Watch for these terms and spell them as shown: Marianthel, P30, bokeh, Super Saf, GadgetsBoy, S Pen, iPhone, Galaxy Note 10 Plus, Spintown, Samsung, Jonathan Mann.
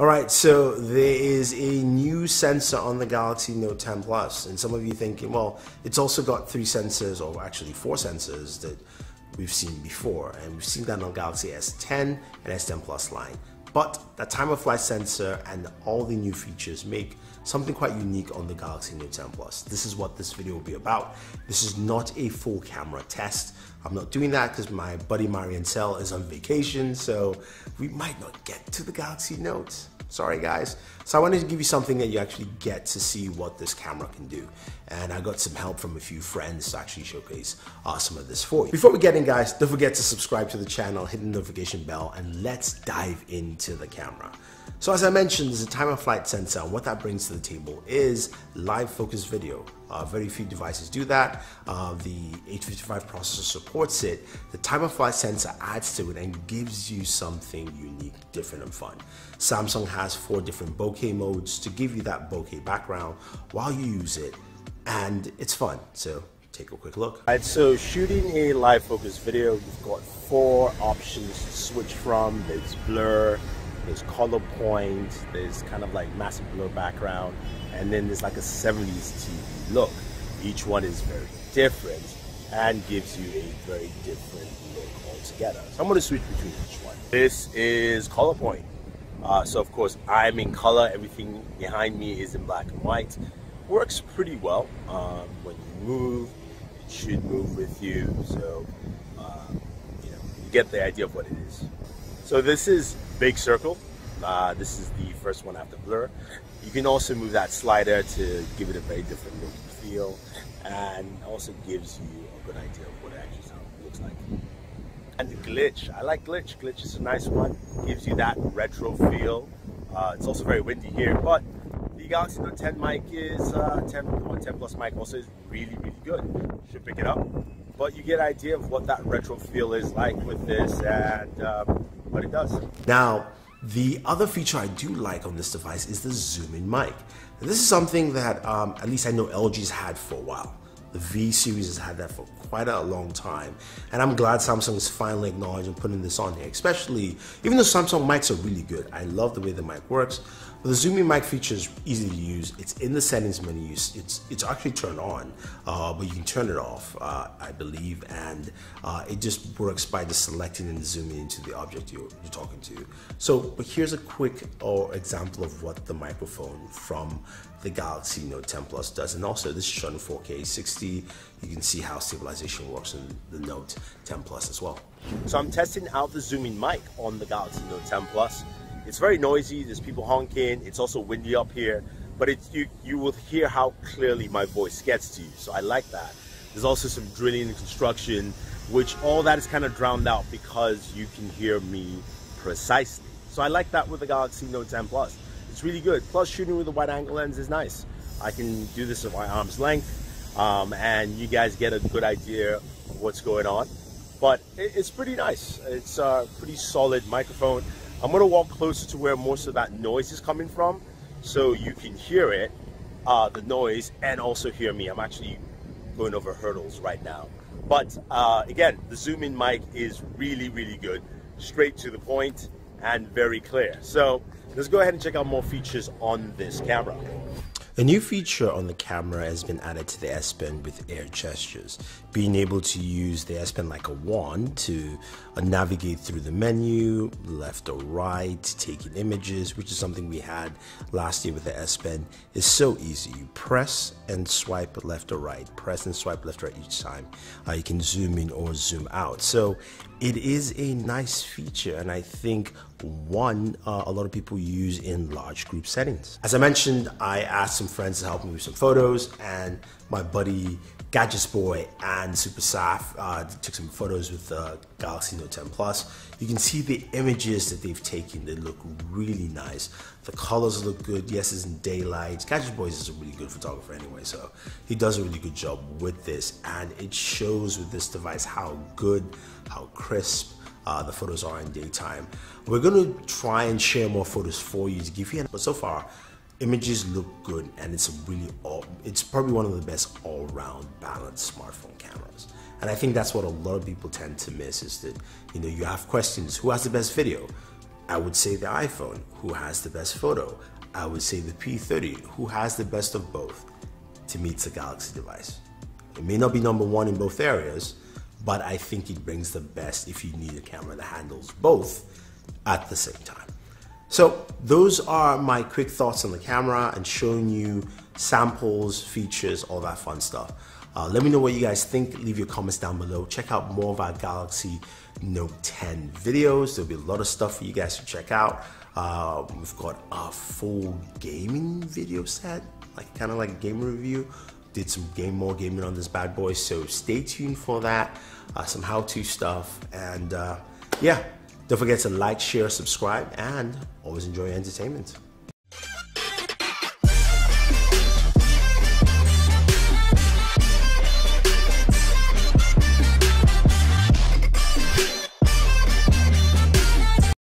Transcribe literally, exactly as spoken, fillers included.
Alright, so there is a new sensor on the Galaxy Note ten Plus, and some of you thinking, well, it's also got three sensors, or actually four sensors that we've seen before, and we've seen that on Galaxy S ten and S ten Plus line. But that time-of-flight sensor and all the new features make something quite unique on the Galaxy Note ten Plus. This is what this video will be about. This is not a full camera test. I'm not doing that because my buddy Marianthel is on vacation, so we might not get to the Galaxy Note. Sorry guys. So I wanted to give you something that you actually get to see what this camera can do. And I got some help from a few friends to actually showcase uh, some of this for you. Before we get in guys, don't forget to subscribe to the channel, hit the notification bell, and let's dive into the camera. So as I mentioned, there's a time of flight sensor, and what that brings to the table is live focus video. Uh, very few devices do that. Uh, the H fifty-five processor supports it. The time of flight sensor adds to it and gives you something unique, different, and fun. Samsung has four different bokeh modes to give you that bokeh background while you use it, and it's fun. So take a quick look. All right, so shooting a live focus video, you've got four options to switch from. There's blur, there's color point, there's kind of like massive blur background, and then there's like a seventies T V look. Each one is very different and gives you a very different look altogether. So I'm gonna switch between each one. This is color point. Uh, so of course I'm in color, everything behind me is in black and white. Works pretty well. Um, when you move, it should move with you. So uh, you know, you get the idea of what it is. So this is big circle. Uh, this is the first one after blur. You can also move that slider to give it a very different look and feel, and also gives you a good idea of what it actually looks like. And the glitch, I like glitch. Glitch is a nice one. Gives you that retro feel. Uh, it's also very windy here, but the Galaxy Note ten mic is uh, ten, ten plus mic also is really really good. Should pick it up. But you get an idea of what that retro feel is like with this, and. Um, But it does. Now, the other feature I do like on this device is the zoom-in mic. And this is something that um, at least I know L G's had for a while. The V series has had that for quite a long time, and I'm glad Samsung is finally acknowledging putting this on here. Especially, even though Samsung mics are really good, I love the way the mic works. But the zoom-in mic feature is easy to use. It's in the settings menu. It's it's actually turned on, uh, but you can turn it off, uh, I believe, and uh, it just works by just selecting and zooming into the object you're, you're talking to. So, but here's a quick or example of what the microphone from the Galaxy Note ten Plus does. And also, this is shown in four K sixty. You can see how stabilization works in the Note ten Plus as well. So I'm testing out the zoom-in mic on the Galaxy Note ten Plus. It's very noisy, there's people honking, it's also windy up here, but it's, you, you will hear how clearly my voice gets to you, so I like that. There's also some drilling and construction, which all that is kind of drowned out because you can hear me precisely. So I like that with the Galaxy Note ten Plus. It's really good, plus shooting with a wide angle lens is nice. I can do this at my arm's length, Um, and you guys get a good idea of what's going on, but it, it's pretty nice. It's a pretty solid microphone. I'm going to walk closer to where most of that noise is coming from, so you can hear it, uh, the noise, and also hear me. I'm actually going over hurdles right now, but uh, again, the zoom-in mic is really, really good, straight to the point, and very clear. So let's go ahead and check out more features on this camera. A new feature on the camera has been added to the S Pen with air gestures. Being able to use the S Pen like a wand to uh, navigate through the menu, left or right, taking images, which is something we had last year with the S Pen, is so easy. You press and swipe left or right, press and swipe left or right each time. Uh, you can zoom in or zoom out. So it is a nice feature, and I think one uh, a lot of people use in large group settings. As I mentioned, I asked some friends to help me with some photos, and my buddy GadgetsBoy and Super Saf uh, took some photos with the Galaxy Note ten Plus. You can see the images that they've taken. They look really nice. The colors look good. Yes, it's in daylight. GadgetsBoy is a really good photographer anyway, so he does a really good job with this, and it shows with this device how good, how crisp Uh, the photos are in daytime. We're going to try and share more photos for you to give you, but so far images look good, and it's a really all, it's probably one of the best all-round balanced smartphone cameras. And I think that's what a lot of people tend to miss, is that, you know, you have questions: who has the best video? I would say the iPhone, who has the best photo. I would say the P thirty, who has the best of both. To me, it's a Galaxy device. It may not be number one in both areas, but I think it brings the best if you need a camera that handles both at the same time. So those are my quick thoughts on the camera and showing you samples, features, all that fun stuff. Uh, let me know what you guys think. Leave your comments down below. Check out more of our Galaxy Note ten videos. There'll be a lot of stuff for you guys to check out. Uh, we've got a full gaming video set, like kind of like a game review. Did some game more gaming on this bad boy, so stay tuned for that. Uh, some how-to stuff, and uh, yeah, don't forget to like, share, subscribe, and always enjoy your entertainment.